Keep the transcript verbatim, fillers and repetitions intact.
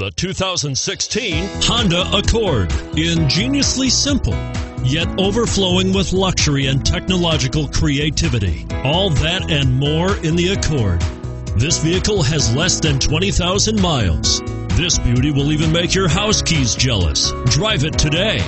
the two thousand sixteen Honda Accord. Ingeniously simple, yet overflowing with luxury and technological creativity. All that and more in the Accord. This vehicle has less than twenty thousand miles. This beauty will even make your house keys jealous. Drive it today.